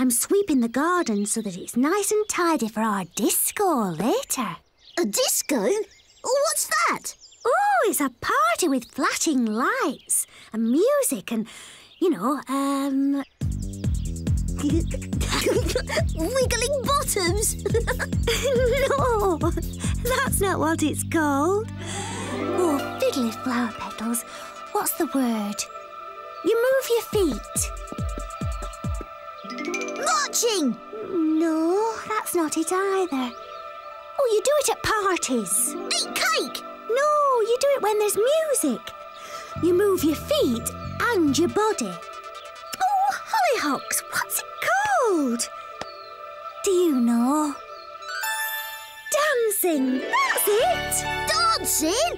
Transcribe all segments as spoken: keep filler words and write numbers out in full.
I'm sweeping the garden so that it's nice and tidy for our disco later. A disco? What's that? Oh, it's a party with flashing lights and music and, you know, um... wiggling bottoms? No, that's not what it's called. Oh, fiddly flower petals. What's the word? You move your feet. Marching! No, that's not it either. Oh, you do it at parties. Eat cake! No, you do it when there's music. You move your feet and your body. Oh, hollyhocks, what's it called? Do you know? Dancing, that's it! Dancing?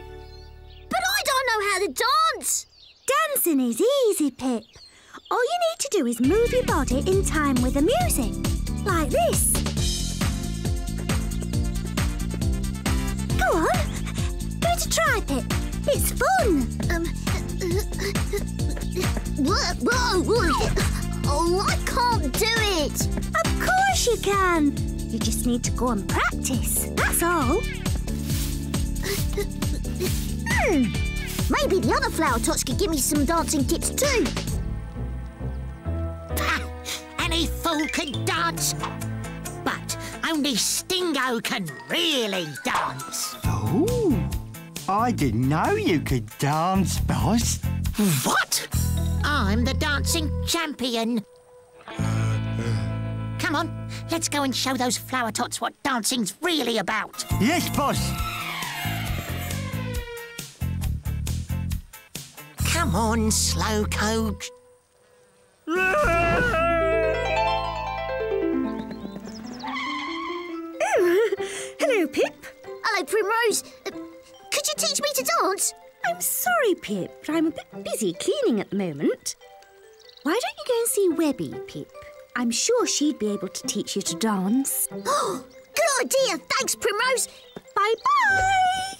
But I don't know how to dance. Dancing is easy, Pip. All you need to do is move your body in time with the music, like this. Go on. To try, Pip. It's fun. Um. Whoa, whoa, whoa. Oh, I can't do it. Of course you can. You just need to go and practice. That's all. Hmm. Maybe the other Flowertots could give me some dancing tips too. Any fool can dance, but only Stingo can really dance. Oh. I didn't know you could dance, boss. What? I'm the dancing champion. Come on, let's go and show those Flowertots what dancing's really about. Yes, boss. Come on, Slowcoke. Oh, hello, Pip. Hello, Primrose. Could you teach me to dance? I'm sorry, Pip, but I'm a bit busy cleaning at the moment. Why don't you go and see Webby, Pip? I'm sure she'd be able to teach you to dance. Oh, good idea! Thanks, Primrose! Bye-bye!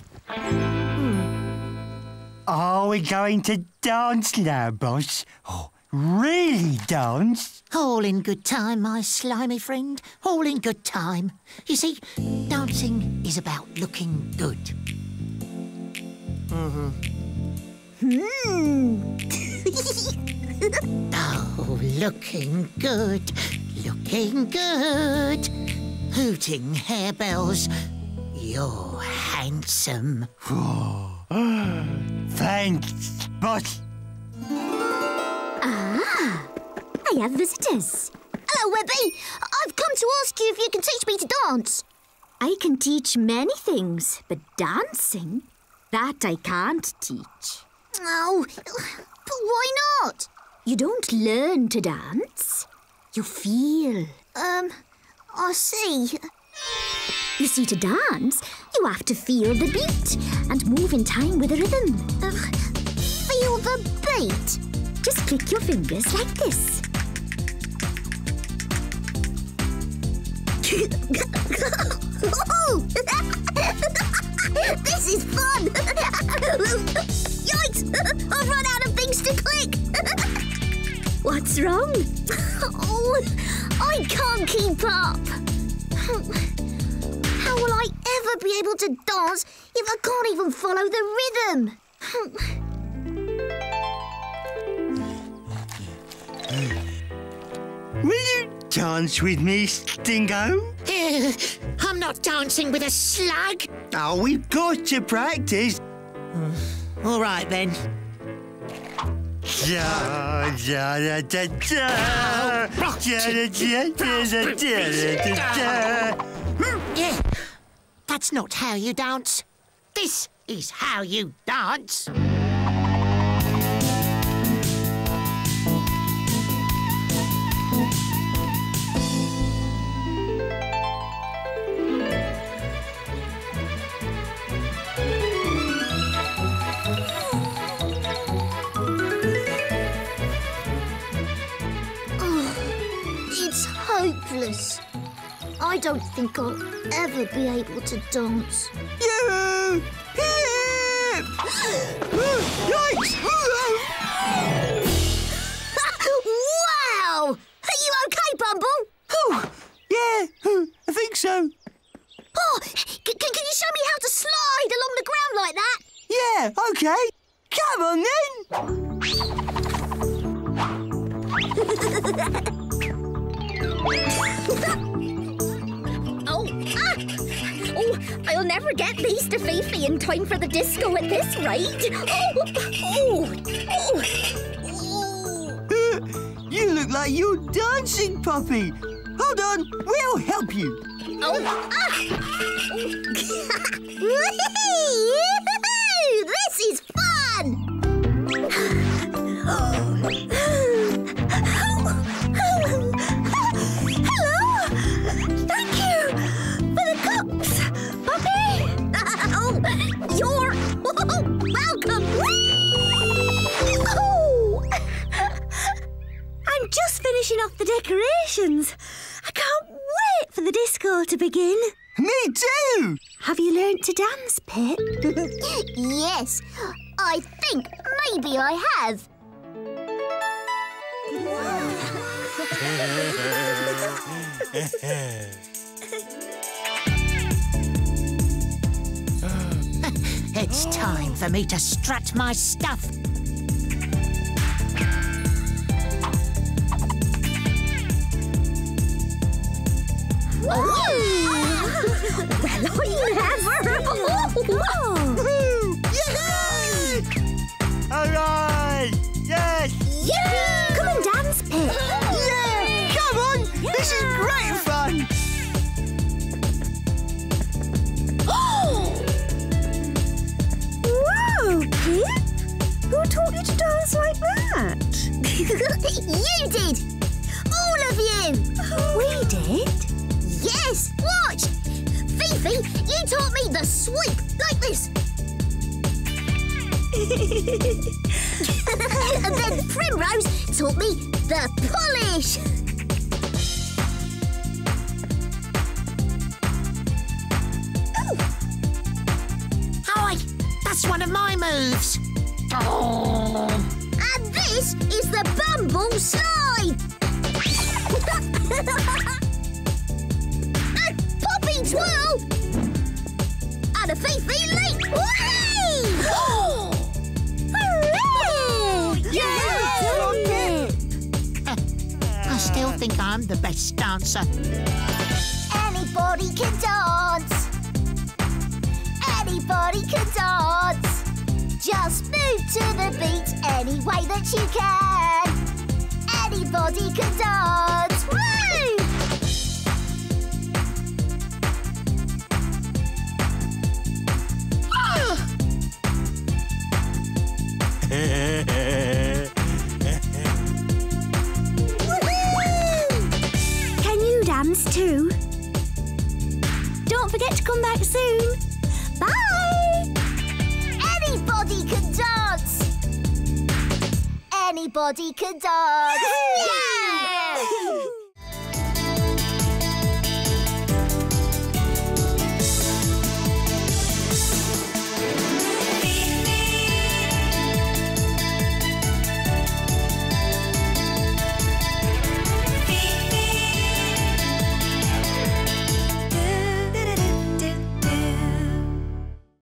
Are we going to dance now, boss? Oh, really dance? All in good time, my slimy friend. All in good time. You see, dancing is about looking good. Mm-hmm. Hmm. Oh, looking good, looking good. Hooting harebells, you're handsome. Thanks, boss. Ah, I have visitors. Hello, Webby. I've come to ask you if you can teach me to dance. I can teach many things, but dancing? That I can't teach. Oh, but why not? You don't learn to dance. You feel. Um, I see. You see, to dance, you have to feel the beat and move in time with the rhythm. Uh, feel the beat? Just click your fingers like this. This is fun! Yikes! I've run out of things to click! What's wrong? Oh, I can't keep up! How will I ever be able to dance if I can't even follow the rhythm? Will you dance with me, Stingo? I'm not dancing with a slug. Oh, we've got to practice. All right, then. Yeah, that's not how you dance. This is how you dance. I don't think I'll ever be able to dance. You! Pip! Yikes! Wow! Are you okay, Bumble? Yeah, OK. Come on, then. oh, ah. oh, I'll never get these to Fifi in time for the disco at this rate. Oh, oh, oh. Uh, you look like you're dancing, Puppy. Hold on, we'll help you. Oh, ah. Woo-hoo! This is fun! Hello! Thank you for the cups, Puppy! Oh, you're welcome! Oh. I'm just finishing off the decorations. I can't wait for the disco to begin. Me too! Have you learnt to dance, Pip? Yes, I think maybe I have. It's time for me to strut my stuff. Whoa! Well, I never! Oh. Yay! All right! Yes! Yay! Come and dance, Pip! Yeah! Come on! Yeah. This is great fun! Oh! Wow, Pip! Who taught you to dance like that? You did! All of you! Oh. We did? Yes! Watch! Fifi, you taught me the sweep, like this. And then Primrose taught me the polish. Oh. Hi, that's one of my moves. Oh. And this is the bumble slide. Twirl and a Fifi leap! Whee! Oh! Hooray! Yay! Yeah! Yeah! Uh, I still think I'm the best dancer. Anybody can dance. Anybody can dance. Just move to the beat any way that you can. Anybody can dance. Woo! Can you dance too? Don't forget to come back soon. Bye! Anybody can dance. Anybody can dance. Yeah! Yeah!